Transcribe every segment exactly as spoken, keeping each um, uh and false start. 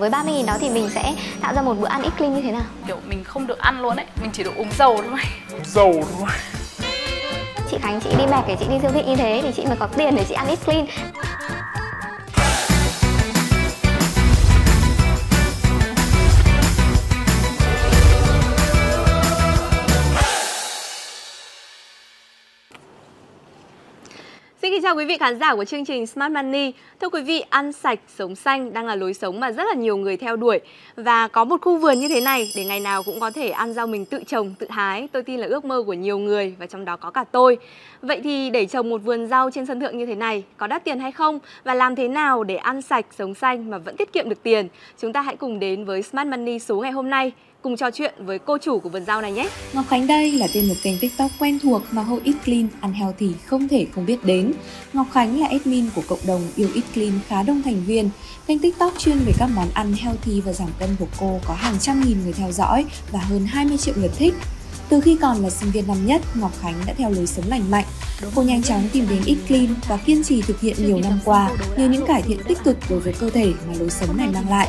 Với ba mươi nghìn đó thì mình sẽ tạo ra một bữa ăn Eat Clean như thế nào? Kiểu mình không được ăn luôn ấy, mình chỉ được uống dầu thôi. Uống dầu thôi. Chị Khánh, chị đi mệt để chị đi siêu thị như thế thì chị mới có tiền để chị ăn Eat Clean. Xin kính chào quý vị khán giả của chương trình Smart Money. Thưa quý vị, ăn sạch, sống xanh đang là lối sống mà rất là nhiều người theo đuổi. Và có một khu vườn như thế này để ngày nào cũng có thể ăn rau mình tự trồng, tự hái, tôi tin là ước mơ của nhiều người và trong đó có cả tôi. Vậy thì để trồng một vườn rau trên sân thượng như thế này có đắt tiền hay không? Và làm thế nào để ăn sạch, sống xanh mà vẫn tiết kiệm được tiền? Chúng ta hãy cùng đến với Smart Money số ngày hôm nay, cùng trò chuyện với cô chủ của vườn rau này nhé. Ngọc Khánh đây là tên một kênh TikTok quen thuộc mà hội Eat Clean ăn healthy không thể không biết đến. Ngọc Khánh là admin của cộng đồng yêu Eat Clean khá đông thành viên. Kênh TikTok chuyên về các món ăn healthy và giảm cân của cô có hàng trăm nghìn người theo dõi và hơn hai mươi triệu lượt thích. Từ khi còn là sinh viên năm nhất, Ngọc Khánh đã theo lối sống lành mạnh. Cô nhanh chóng tìm đến Eat Clean và kiên trì thực hiện nhiều năm qua nhờ những cải thiện tích cực đối với cơ thể mà lối sống này mang lại.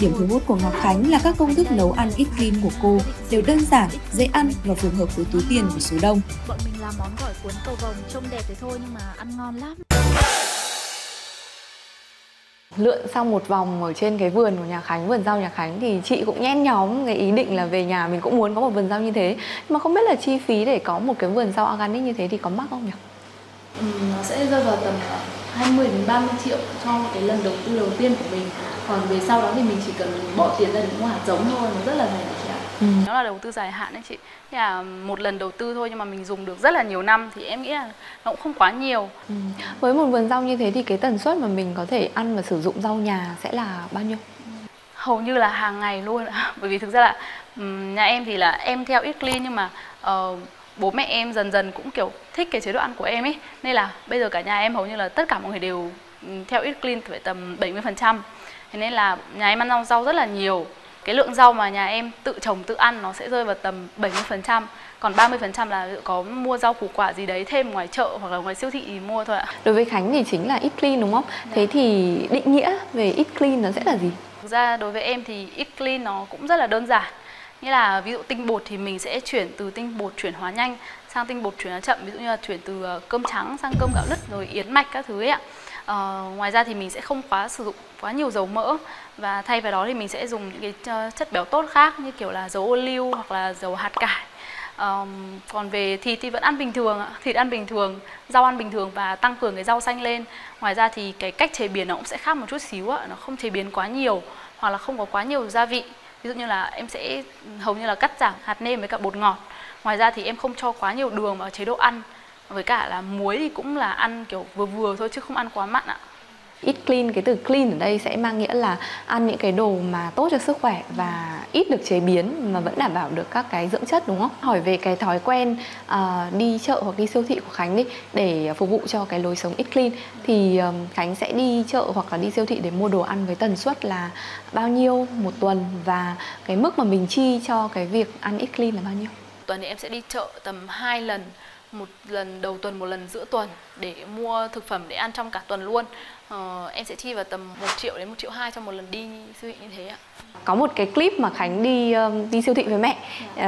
Điểm thu hút của Ngọc Khánh là các công thức nấu ăn Eat Clean của cô đều đơn giản, dễ ăn và phù hợp với túi tiền của số đông. Bọn mình làm món gỏi cuốn cầu vồng trông đẹp thế thôi nhưng mà ăn ngon lắm. Lượn xong một vòng ở trên cái vườn của nhà Khánh, vườn rau nhà Khánh thì chị cũng nhen nhóm cái ý định là về nhà mình cũng muốn có một vườn rau như thế. Nhưng mà không biết là chi phí để có một cái vườn rau organic như thế thì có mắc không nhỉ? Ừ, nó sẽ rơi vào tầm hai mươi đến ba mươi triệu cho cái lần đầu tư đầu tiên của mình. Còn về sau đó thì mình chỉ cần bỏ tiền ra để mua hạt giống thôi, nó rất là rẻ chị ạ. Ừ. Nó là đầu tư dài hạn đấy chị. Thế là một lần đầu tư thôi nhưng mà mình dùng được rất là nhiều năm thì em nghĩ là nó cũng không quá nhiều. Ừ. Với một vườn rau như thế thì cái tần suất mà mình có thể ăn và sử dụng rau nhà sẽ là bao nhiêu? Hầu như là hàng ngày luôn ạ. Bởi vì thực ra là nhà em thì là em theo Eat Clean nhưng mà uh, bố mẹ em dần dần cũng kiểu thích cái chế độ ăn của em ấy. Nên là bây giờ cả nhà em hầu như là tất cả mọi người đều theo Eat Clean phải tầm bảy mươi phần trăm. Thế nên là nhà em ăn rau rất là nhiều. Cái lượng rau mà nhà em tự trồng tự ăn nó sẽ rơi vào tầm bảy mươi phần trăm. Còn ba mươi phần trăm là có mua rau củ quả gì đấy thêm ngoài chợ hoặc là ngoài siêu thị thì mua thôi ạ. Đối với Khánh thì chính là Eat Clean đúng không? Dạ. Thế thì định nghĩa về Eat Clean nó sẽ là gì? Thực ra đối với em thì Eat Clean nó cũng rất là đơn giản. Nghĩa là ví dụ tinh bột thì mình sẽ chuyển từ tinh bột chuyển hóa nhanh sang tinh bột chuyển hóa chậm. Ví dụ như là chuyển từ cơm trắng sang cơm gạo lứt rồi yến mạch các thứ ấy ạ. Ờ, ngoài ra thì mình sẽ không quá sử dụng quá nhiều dầu mỡ và thay vào đó thì mình sẽ dùng những cái chất béo tốt khác như kiểu là dầu ô liu hoặc là dầu hạt cải. Ờ, còn về thịt thì vẫn ăn bình thường, thịt ăn bình thường, rau ăn bình thường và tăng cường cái rau xanh lên. Ngoài ra thì cái cách chế biến nó cũng sẽ khác một chút xíu, nó không chế biến quá nhiều hoặc là không có quá nhiều gia vị. Ví dụ như là em sẽ hầu như là cắt giảm hạt nêm với cả bột ngọt. Ngoài ra thì em không cho quá nhiều đường vào chế độ ăn. Với cả là muối thì cũng là ăn kiểu vừa vừa thôi chứ không ăn quá mặn ạ. Eat Clean, cái từ clean ở đây sẽ mang nghĩa là ăn những cái đồ mà tốt cho sức khỏe và ít được chế biến mà vẫn đảm bảo được các cái dưỡng chất đúng không? Hỏi về cái thói quen uh, đi chợ hoặc đi siêu thị của Khánh đi để phục vụ cho cái lối sống Eat Clean thì um, Khánh sẽ đi chợ hoặc là đi siêu thị để mua đồ ăn với tần suất là bao nhiêu một tuần và cái mức mà mình chi cho cái việc ăn Eat Clean là bao nhiêu? Tuần thì em sẽ đi chợ tầm hai lần. Một lần đầu tuần, một lần giữa tuần để mua thực phẩm để ăn trong cả tuần luôn. ờ, Em sẽ chi vào tầm một triệu đến một triệu hai cho một lần đi siêu thị như thế ạ. Có một cái clip mà Khánh đi đi siêu thị với mẹ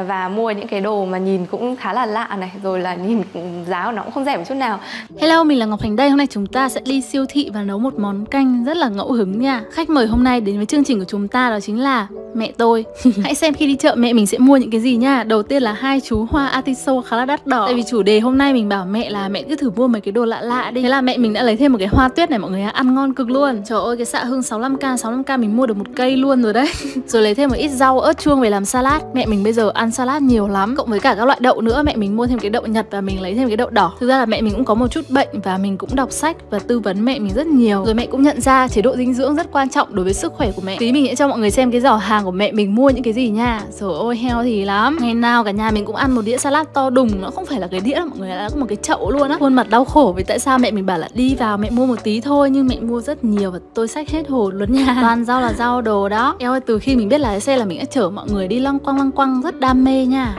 và mua những cái đồ mà nhìn cũng khá là lạ này. Rồi là nhìn giá của nó cũng không rẻ một chút nào. Hello, mình là Ngọc Khánh đây. Hôm nay chúng ta sẽ đi siêu thị và nấu một món canh rất là ngẫu hứng nha. Khách mời hôm nay đến với chương trình của chúng ta đó chính là mẹ tôi. Hãy xem khi đi chợ mẹ mình sẽ mua những cái gì nha. Đầu tiên là hai chú hoa artiso khá là đắt đỏ. Tại vì chủ đề hôm nay mình bảo mẹ là mẹ cứ thử mua mấy cái đồ lạ lạ đi. Thế là mẹ mình đã lấy thêm một cái hoa tuyết này mọi người ạ. Ăn ngon cực luôn. Trời ơi, cái xạ hương sáu mươi lăm k sáu mươi lăm k mình mua được một cây luôn rồi đấy. Rồi lấy thêm một ít rau ớt chuông về làm salad. Mẹ mình bây giờ ăn salad nhiều lắm. Cộng với cả các loại đậu nữa, mẹ mình mua thêm cái đậu Nhật và mình lấy thêm cái đậu đỏ. Thực ra là mẹ mình cũng có một chút bệnh và mình cũng đọc sách và tư vấn mẹ mình rất nhiều. Rồi mẹ cũng nhận ra chế độ dinh dưỡng rất quan trọng đối với sức khỏe của mẹ. Tí mình sẽ cho mọi người xem cái giỏ hàng của mẹ mình mua những cái gì nha. Trời ơi, heo thì lắm. Ngày nào cả nhà mình cũng ăn một đĩa salad to đùng. Nó không phải là cái đĩa mọi người, là có một cái chậu luôn á. Khuôn mặt đau khổ vì tại sao mẹ mình bảo là đi vào mẹ mua một tí thôi nhưng mẹ mua rất nhiều và tôi xách hết hồn luôn nha. Toàn rau là rau đồ đó. Eo ơi, từ khi mình biết lái xe là mình đã chở mọi người đi lăng quăng lăng quăng, rất đam mê nha.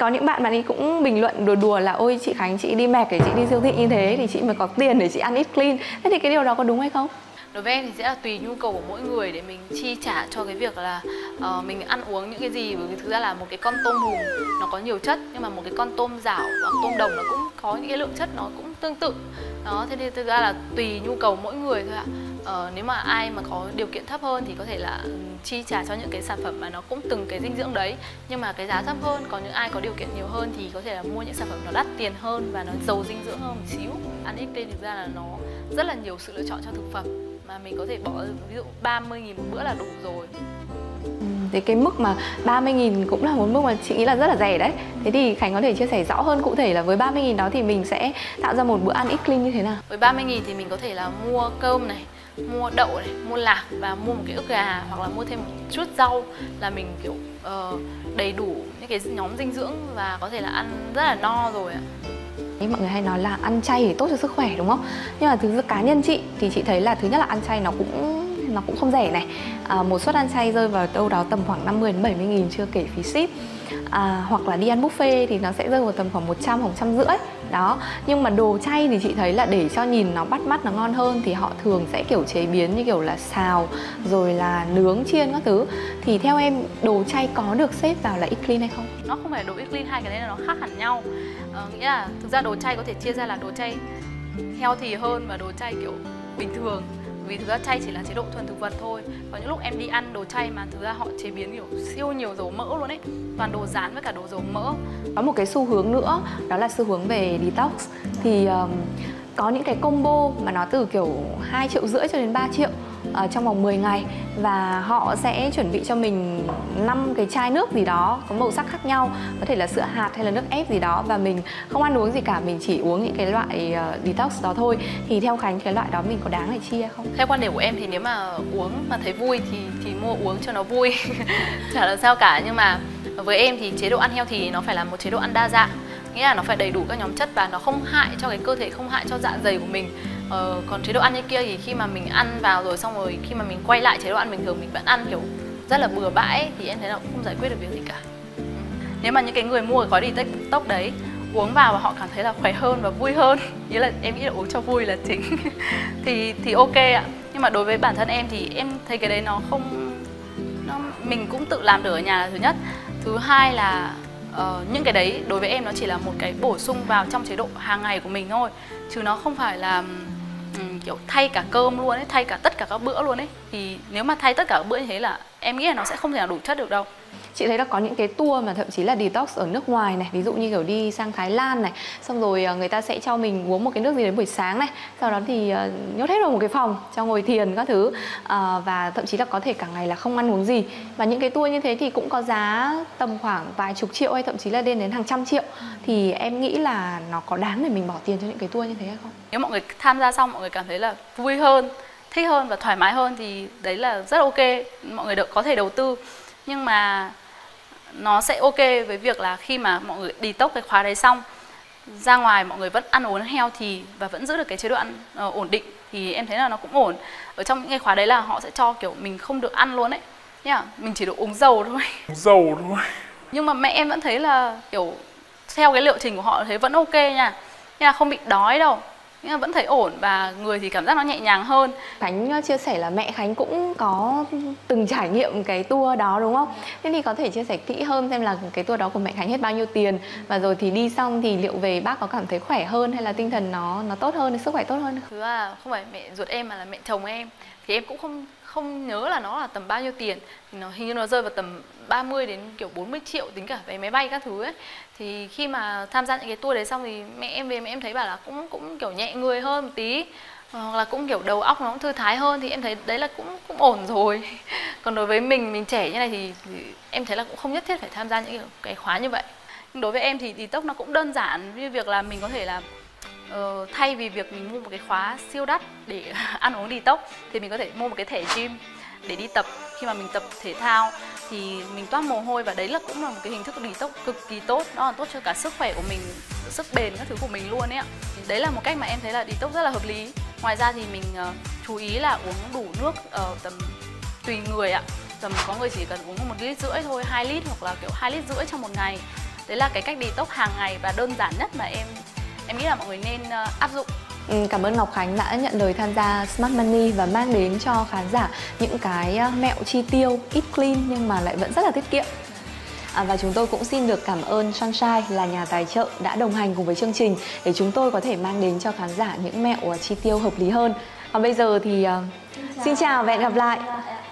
Có những bạn bạn ấy cũng bình luận đùa đùa là ôi chị Khánh, chị đi mệt để chị đi siêu thị như thế thì chị mới có tiền để chị ăn Eat Clean. Thế thì cái điều đó có đúng hay không? Đối với em thì sẽ là tùy nhu cầu của mỗi người để mình chi trả cho cái việc là uh, mình ăn uống những cái gì. Bởi vì thực ra là một cái con tôm hùm nó có nhiều chất, nhưng mà một cái con tôm rảo hoặc tôm đồng nó cũng có những cái lượng chất nó cũng tương tự. Đó, thế nên thực ra là tùy nhu cầu mỗi người thôi ạ. Ờ, nếu mà ai mà có điều kiện thấp hơn thì có thể là chi trả cho những cái sản phẩm mà nó cũng từng cái dinh dưỡng đấy, nhưng mà cái giá thấp hơn. Còn những ai có điều kiện nhiều hơn thì có thể là mua những sản phẩm nó đắt tiền hơn và nó giàu dinh dưỡng hơn một xíu. Ăn Eat Clean thực ra là nó rất là nhiều sự lựa chọn cho thực phẩm mà mình có thể bỏ, ví dụ ba mươi nghìn một bữa là đủ rồi. Thế cái mức mà ba mươi nghìn cũng là một mức mà chị nghĩ là rất là rẻ đấy. Thế thì Khánh có thể chia sẻ rõ hơn cụ thể là với ba mươi nghìn đó thì mình sẽ tạo ra một bữa ăn Eat Clean như thế nào? Với ba mươi nghìn thì mình có thể là mua cơm này, mua đậu này, mua lạc và mua một cái ức gà, hoặc là mua thêm một chút rau, là mình kiểu uh, đầy đủ những cái nhóm dinh dưỡng và có thể là ăn rất là no rồi ạ. Mọi người hay nói là ăn chay thì tốt cho sức khỏe đúng không? Nhưng mà thực ra cá nhân chị thì chị thấy là thứ nhất là ăn chay nó cũng nó cũng không rẻ này. À, một suất ăn chay rơi vào đâu đó tầm khoảng năm mươi đến bảy mươi nghìn chưa kể phí ship. À, hoặc là đi ăn buffet thì nó sẽ rơi vào tầm khoảng một trăm, một trăm rưỡi đó. Nhưng mà đồ chay thì chị thấy là để cho nhìn nó bắt mắt, nó ngon hơn thì họ thường sẽ kiểu chế biến như kiểu là xào rồi là nướng, chiên các thứ. Thì theo em đồ chay có được xếp vào là Eat Clean hay không? Nó không phải đồ Eat Clean, hai cái này là nó khác hẳn nhau. À, nghĩa là thực ra đồ chay có thể chia ra là đồ chay healthy hơn và đồ chay kiểu bình thường. Vì thực ra chay chỉ là chế độ thuần thực vật thôi. Có những lúc em đi ăn đồ chay mà thực ra họ chế biến kiểu siêu nhiều dầu mỡ luôn ấy, toàn đồ rán với cả đồ dầu mỡ. Có một cái xu hướng nữa đó là xu hướng về detox. Thì um, có những cái combo mà nó từ kiểu hai triệu rưỡi cho đến ba triệu uh, trong vòng mười ngày. Và họ sẽ chuẩn bị cho mình năm cái chai nước gì đó có màu sắc khác nhau, có thể là sữa hạt hay là nước ép gì đó. Và mình không ăn uống gì cả, mình chỉ uống những cái loại uh, detox đó thôi. Thì theo Khánh cái loại đó mình có đáng để chia không? Theo quan điểm của em thì nếu mà uống mà thấy vui thì, thì mua uống cho nó vui chả là sao cả. Nhưng mà với em thì chế độ ăn heo thì nó phải là một chế độ ăn đa dạng, nghĩa là nó phải đầy đủ các nhóm chất và nó không hại cho cái cơ thể, không hại cho dạ dày của mình. Ờ, còn chế độ ăn như kia thì khi mà mình ăn vào rồi, xong rồi khi mà mình quay lại chế độ ăn bình thường mình vẫn ăn kiểu rất là bừa bãi ấy, thì em thấy là cũng không giải quyết được việc gì cả. Ừ. Nếu mà những cái người mua cái gói detox đấy uống vào và họ cảm thấy là khỏe hơn và vui hơn, nghĩa là em nghĩ là uống cho vui là chính thì thì ok ạ. Nhưng mà đối với bản thân em thì em thấy cái đấy nó không, nó, mình cũng tự làm được ở nhà là thứ nhất. Thứ hai là Ờ, những cái đấy đối với em nó chỉ là một cái bổ sung vào trong chế độ hàng ngày của mình thôi, chứ nó không phải là um, kiểu thay cả cơm luôn ấy, thay cả tất cả các bữa luôn ấy. Thì nếu mà thay tất cả các bữa như thế là em nghĩ là nó sẽ không thể nào đủ chất được đâu. Chị thấy là có những cái tour mà thậm chí là detox ở nước ngoài này, ví dụ như kiểu đi sang Thái Lan này, xong rồi người ta sẽ cho mình uống một cái nước gì đến buổi sáng này, sau đó thì nhốt hết vào một cái phòng cho ngồi thiền các thứ, à, và thậm chí là có thể cả ngày là không ăn uống gì. Và những cái tour như thế thì cũng có giá tầm khoảng vài chục triệu hay thậm chí là lên đến hàng trăm triệu. Thì em nghĩ là nó có đáng để mình bỏ tiền cho những cái tour như thế hay không? Nếu mọi người tham gia xong mọi người cảm thấy là vui hơn, thích hơn và thoải mái hơn thì đấy là rất ok, mọi người có thể đầu tư. Nhưng mà nó sẽ ok với việc là khi mà mọi người detox cái khóa đấy xong ra ngoài mọi người vẫn ăn uống healthy thì và vẫn giữ được cái chế độ ăn uh, ổn định thì em thấy là nó cũng ổn. Ở trong những cái khóa đấy là họ sẽ cho kiểu mình không được ăn luôn ấy, yeah, mình chỉ được uống dầu thôi. Uống dầu thôi. Nhưng mà mẹ em vẫn thấy là kiểu theo cái liệu trình của họ thấy vẫn ok nha, nhưng là không bị đói đâu. Nhưng mà vẫn thấy ổn và người thì cảm giác nó nhẹ nhàng hơn. Khánh chia sẻ là mẹ Khánh cũng có từng trải nghiệm cái tour đó đúng không? Thế thì có thể chia sẻ kỹ hơn xem là cái tour đó của mẹ Khánh hết bao nhiêu tiền, và rồi thì đi xong thì liệu về bác có cảm thấy khỏe hơn hay là tinh thần nó nó tốt hơn, sức khỏe tốt hơn? Thứ là không phải mẹ ruột em mà là mẹ chồng em. Thì em cũng không không nhớ là nó là tầm bao nhiêu tiền, nó hình như nó rơi vào tầm ba mươi đến kiểu bốn mươi triệu tính cả vé máy bay các thứ ấy. Thì khi mà tham gia những cái tour đấy xong thì mẹ em về mẹ em thấy bảo là cũng cũng kiểu nhẹ người hơn một tí, hoặc là cũng kiểu đầu óc nó cũng thư thái hơn, thì em thấy đấy là cũng cũng ổn rồi. Còn đối với mình mình trẻ như này thì, thì em thấy là cũng không nhất thiết phải tham gia những cái khóa như vậy. Nhưng đối với em thì detox nó cũng đơn giản như việc là mình có thể là Ờ, thay vì việc mình mua một cái khóa siêu đắt để ăn uống detox thì mình có thể mua một cái thẻ gym để đi tập. Khi mà mình tập thể thao thì mình toát mồ hôi và đấy là cũng là một cái hình thức detox cực kỳ tốt. Nó là tốt cho cả sức khỏe của mình, sức bền các thứ của mình luôn ấy ạ. Đấy là một cách mà em thấy là detox rất là hợp lý. Ngoài ra thì mình uh, chú ý là uống đủ nước ở uh, tầm tùy người ạ. Tầm có người chỉ cần uống một lít rưỡi thôi, hai lít hoặc là kiểu hai lít rưỡi trong một ngày. Đấy là cái cách detox hàng ngày và đơn giản nhất mà em Em nghĩ là mọi người nên áp dụng. Cảm ơn Ngọc Khánh đã nhận lời tham gia Smart Money và mang đến cho khán giả những cái mẹo chi tiêu Eat Clean nhưng mà lại vẫn rất là tiết kiệm. À, và chúng tôi cũng xin được cảm ơn Sunshine là nhà tài trợ đã đồng hành cùng với chương trình để chúng tôi có thể mang đến cho khán giả những mẹo chi tiêu hợp lý hơn. Còn bây giờ thì uh, xin chào và hẹn gặp lại.